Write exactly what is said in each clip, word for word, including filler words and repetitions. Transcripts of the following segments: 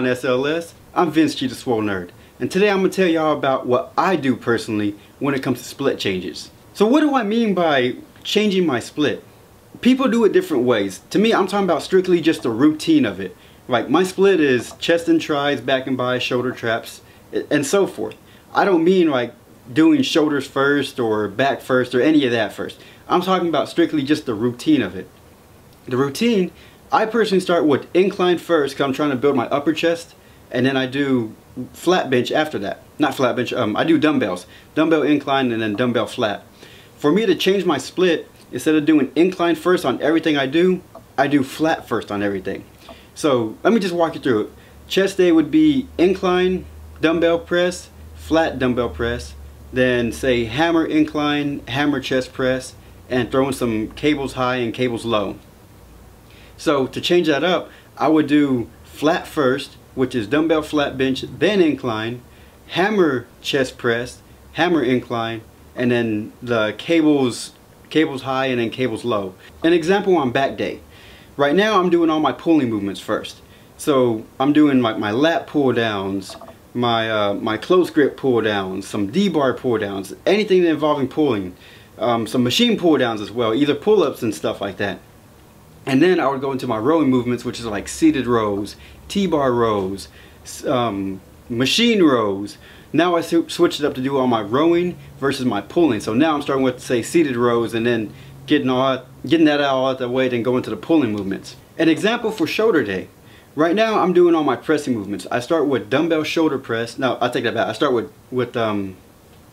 on S L S, I'm Vince G, the Swole Nerd, and today I'm going to tell y'all about what I do personally when it comes to split changes. So what do I mean by changing my split? People do it different ways. To me, I'm talking about strictly just the routine of it. Like my split is chest and tries, back and buys, shoulder traps, and so forth. I don't mean like doing shoulders first or back first or any of that first. I'm talking about strictly just the routine of it. The routine, I personally start with incline first because I'm trying to build my upper chest, and then I do flat bench after that. Not flat bench, um, I do dumbbells. Dumbbell incline and then dumbbell flat. For me to change my split, instead of doing incline first on everything I do, I do flat first on everything. So let me just walk you through it. Chest day would be incline, dumbbell press, flat dumbbell press, then say hammer incline, hammer chest press, and throwing some cables high and cables low. So to change that up, I would do flat first, which is dumbbell flat bench, then incline, hammer chest press, hammer incline, and then the cables cables high and then cables low. An example on back day. Right now I'm doing all my pulling movements first. So I'm doing like my, my lat pull downs, my, uh, my close grip pull downs, some D-bar pull downs, anything involving pulling, um, some machine pull downs as well, either pull-ups and stuff like that. And then I would go into my rowing movements, which is like seated rows, T-bar rows, um, machine rows. Now I switched it up to do all my rowing versus my pulling. So now I'm starting with, say, seated rows and then getting, all, getting that all out of the way, then going to the pulling movements. An example for shoulder day. Right now I'm doing all my pressing movements. I start with dumbbell shoulder press. No, I take that back. I start with, with um,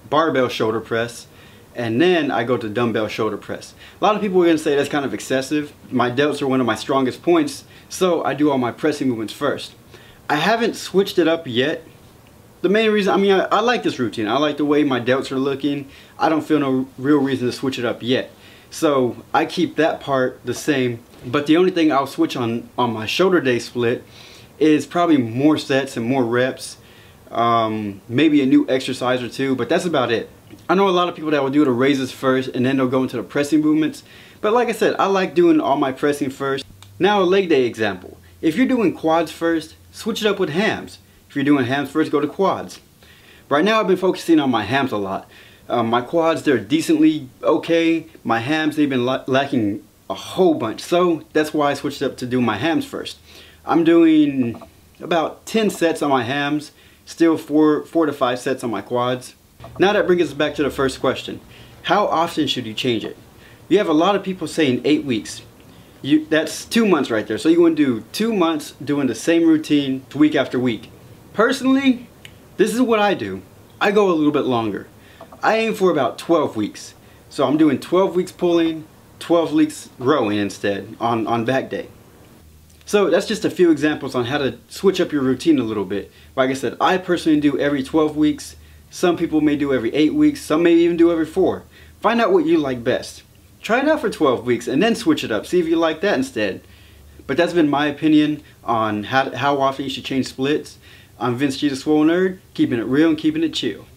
barbell shoulder press. And then I go to dumbbell shoulder press. A lot of people are going to say that's kind of excessive. My delts are one of my strongest points, so I do all my pressing movements first. I haven't switched it up yet. The main reason, I mean, I, I like this routine. I like the way my delts are looking. I don't feel no real reason to switch it up yet. So I keep that part the same. But the only thing I'll switch on, on my shoulder day split is probably more sets and more reps. Um, maybe a new exercise or two, but that's about it. I know a lot of people that will do the raises first and then they'll go into the pressing movements. But like I said, I like doing all my pressing first. Now a leg day example. If you're doing quads first, switch it up with hams. If you're doing hams first, go to quads. Right now I've been focusing on my hams a lot. Um, my quads, they're decently okay. My hams, they've been la lacking a whole bunch. So that's why I switched up to do my hams first. I'm doing about ten sets on my hams, still four, four to five sets on my quads. Now that brings us back to the first question. How often should you change it? You have a lot of people saying eight weeks. You, that's two months right there. So you want to do two months doing the same routine week after week. Personally, this is what I do. I go a little bit longer. I aim for about twelve weeks. So I'm doing twelve weeks pulling, twelve weeks rowing instead on, on back day. So that's just a few examples on how to switch up your routine a little bit. Like I said, I personally do every twelve weeks. Some people may do every eight weeks, some may even do every four. Find out what you like best. Try it out for twelve weeks and then switch it up. See if you like that instead. But that's been my opinion on how, how often you should change splits. I'm Vince G, the Swole Nerd, keeping it real and keeping it chill.